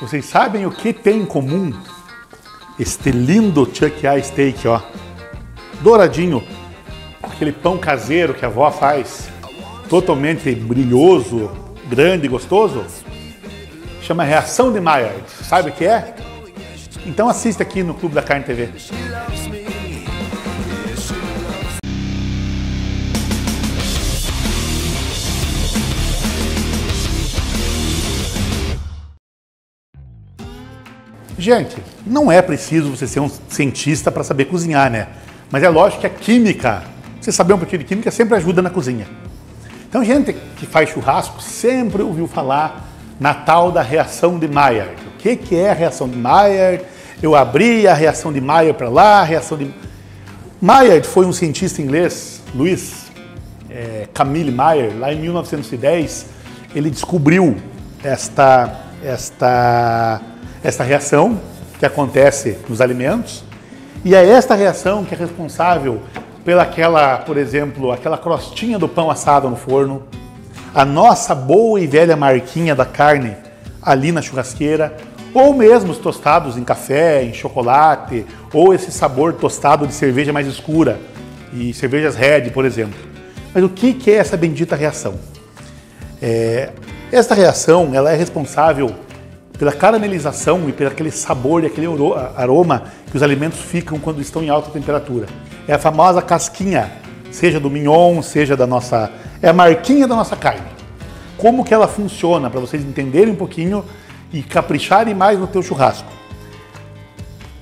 Vocês sabem o que tem em comum este lindo Chuck Eye Steak, ó, douradinho, aquele pão caseiro que a avó faz, totalmente brilhoso, grande e gostoso? Chama Reação de Maillard, sabe o que é? Então assista aqui no Clube da Carne TV. Gente, não é preciso você ser um cientista para saber cozinhar, né? Mas é lógico que a química, você saber um pouquinho de química sempre ajuda na cozinha. Então gente que faz churrasco sempre ouviu falar na tal da reação de Maillard. O que que é a reação de Maillard? Eu abri a reação de Maillard para lá, a reação de... Maillard foi um cientista inglês, Camille Maillard, lá em 1910, ele descobriu esta reação que acontece nos alimentos, e é esta reação que é responsável pela aquela crostinha do pão assado no forno, a nossa boa e velha marquinha da carne ali na churrasqueira, ou mesmo os tostados em café, em chocolate, ou esse sabor tostado de cerveja mais escura, e cervejas Red, por exemplo. Mas o que é essa bendita reação? Esta reação ela é responsável pela caramelização e pelo aquele sabor e aquele aroma que os alimentos ficam quando estão em alta temperatura. É a famosa casquinha, seja do mignon, seja da nossa... é a marquinha da nossa carne. Como que ela funciona, para vocês entenderem um pouquinho e capricharem mais no teu churrasco.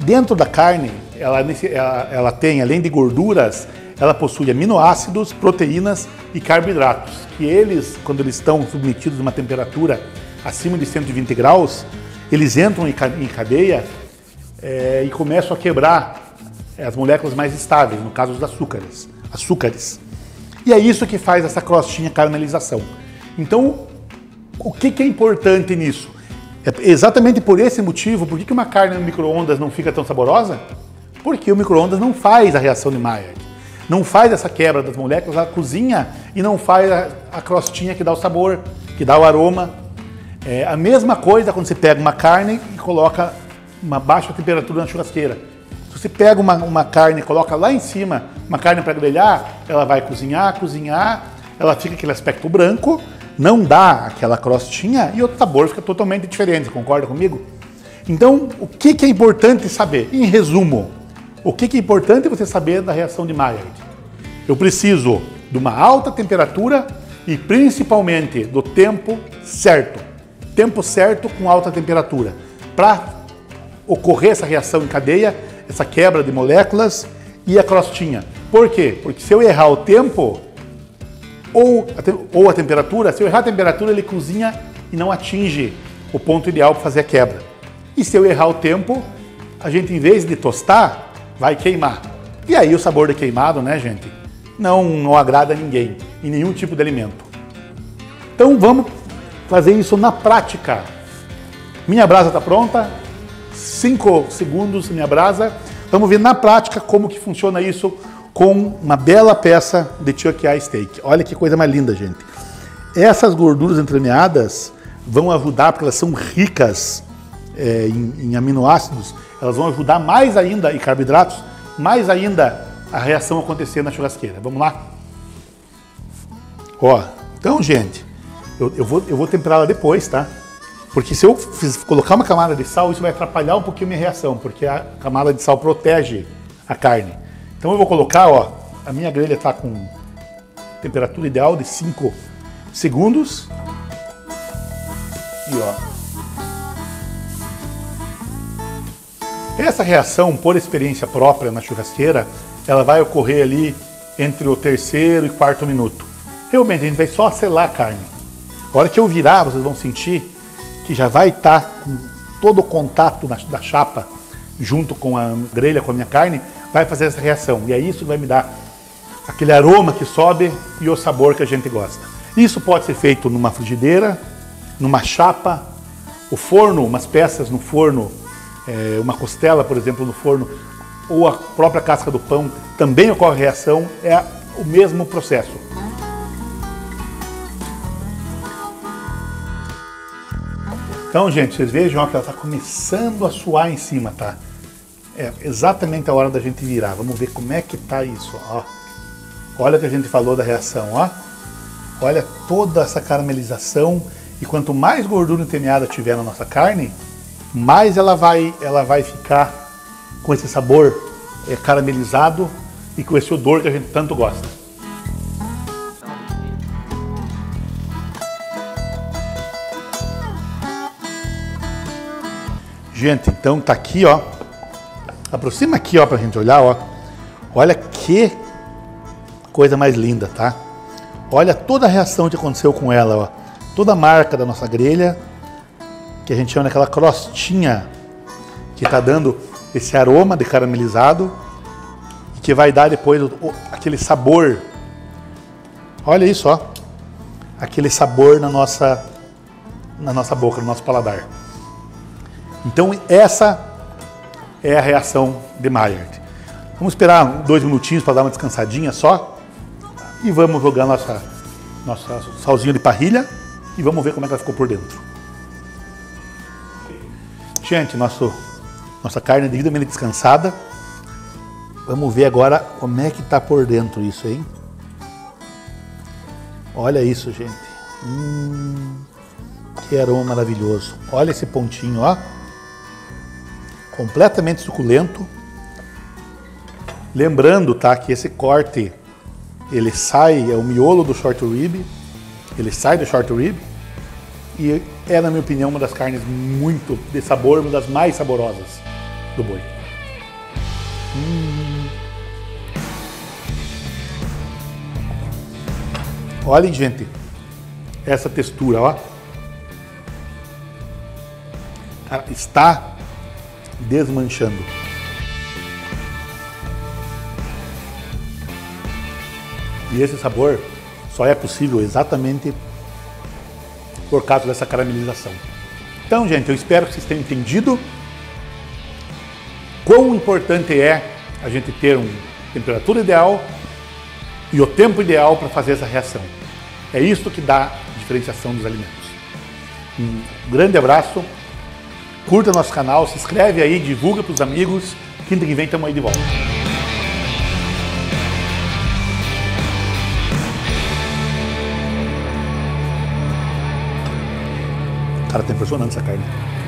Dentro da carne, ela tem, além de gorduras, ela possui aminoácidos, proteínas e carboidratos, que eles, quando eles estão submetidos a uma temperatura acima de 120 graus, eles entram em cadeia e começam a quebrar as moléculas mais estáveis, no caso os açúcares. E é isso que faz essa crostinha caramelização. Então, o que é importante nisso? É exatamente por esse motivo, por que uma carne no micro-ondas não fica tão saborosa? Porque o micro-ondas não faz a reação de Maillard, não faz essa quebra das moléculas, ela cozinha e não faz a crostinha que dá o sabor, que dá o aroma. É a mesma coisa quando você pega uma carne e coloca uma baixa temperatura na churrasqueira. Se você pega uma carne e coloca lá em cima uma carne para grelhar, ela vai cozinhar, ela fica aquele aspecto branco, não dá aquela crostinha e o sabor fica totalmente diferente, concorda comigo? Então, o que é importante saber? Em resumo, o que é importante você saber da reação de Maillard? Eu preciso de uma alta temperatura e principalmente do tempo certo. Tempo certo com alta temperatura. Para ocorrer essa reação em cadeia, essa quebra de moléculas e a crostinha. Por quê? Porque se eu errar o tempo ou a temperatura, se eu errar a temperatura, ele cozinha e não atinge o ponto ideal para fazer a quebra. E se eu errar o tempo, a gente em vez de tostar, vai queimar. E aí o sabor de queimado, né, gente? Não agrada a ninguém, em nenhum tipo de alimento. Então vamos fazer isso na prática. Minha brasa está pronta, 5 segundos minha brasa. Vamos ver na prática como que funciona isso com uma bela peça de Chuck Eye Steak. Olha que coisa mais linda, gente. Essas gorduras entremeadas vão ajudar, porque elas são ricas em aminoácidos, elas vão ajudar mais ainda, e carboidratos, mais ainda a reação acontecer na churrasqueira. Vamos lá? Ó, então gente, eu vou temperá-la depois, tá? Porque se eu colocar uma camada de sal, isso vai atrapalhar um pouquinho a minha reação, porque a camada de sal protege a carne. Então eu vou colocar, ó, a minha grelha tá com temperatura ideal de 5 segundos. E ó. Essa reação, por experiência própria na churrasqueira, ela vai ocorrer ali entre o 3º e 4º minuto. Realmente, a gente vai só selar a carne. A hora que eu virar, vocês vão sentir que já vai estar com todo o contato da chapa junto com a grelha, com a minha carne, vai fazer essa reação. E é isso que vai me dar aquele aroma que sobe e o sabor que a gente gosta. Isso pode ser feito numa frigideira, numa chapa, o forno, umas peças no forno, uma costela, por exemplo, no forno, ou a própria casca do pão, também ocorre reação, é o mesmo processo. Então, gente, vocês vejam, ó, que ela está começando a suar em cima, tá? É exatamente a hora da gente virar. Vamos ver como é que tá isso, ó. Olha o que a gente falou da reação, ó. Olha toda essa caramelização. E quanto mais gordura entremeada tiver na nossa carne, mais ela vai ficar com esse sabor caramelizado e com esse odor que a gente tanto gosta. Gente, então tá aqui, ó. Aproxima aqui, ó, pra gente olhar, ó. Olha que coisa mais linda, tá? Olha toda a reação que aconteceu com ela, ó. Toda a marca da nossa grelha, que a gente chama daquela crostinha, que tá dando esse aroma de caramelizado, e que vai dar depois aquele sabor. Olha isso, ó. Aquele sabor na nossa boca, no nosso paladar. Então essa é a reação de Maillard. Vamos esperar 2 minutinhos para dar uma descansadinha só. E vamos jogar nossa salzinha de parrilha e vamos ver como é que ela ficou por dentro. Gente, nossa carne devidamente descansada. Vamos ver agora como é que tá por dentro isso, hein? Olha isso, gente. Que aroma maravilhoso. Olha esse pontinho, ó. Completamente suculento. Lembrando, tá, que esse corte, ele sai, é o miolo do short rib, ele sai do short rib e é, na minha opinião, uma das carnes muito de sabor, uma das mais saborosas do boi. Olhem, gente, essa textura, ó. Está desmanchando. E esse sabor só é possível exatamente por causa dessa caramelização. Então, gente, eu espero que vocês tenham entendido quão importante é a gente ter uma temperatura ideal e o tempo ideal para fazer essa reação. É isso que dá a diferenciação dos alimentos. Um grande abraço. Curta nosso canal, se inscreve aí, divulga para os amigos. Quinta que vem estamos aí de volta. Cara, tá impressionante essa carne.